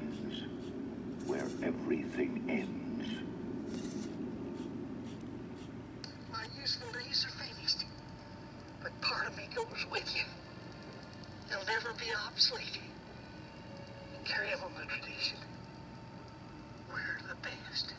begins, where everything ends. My usefulness are finished, but part of me goes with you. They'll never be obsolete. Carry on the tradition. We're the best.